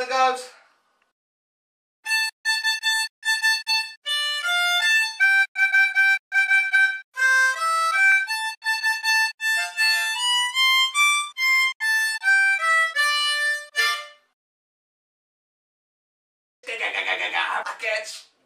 one that goes. Package.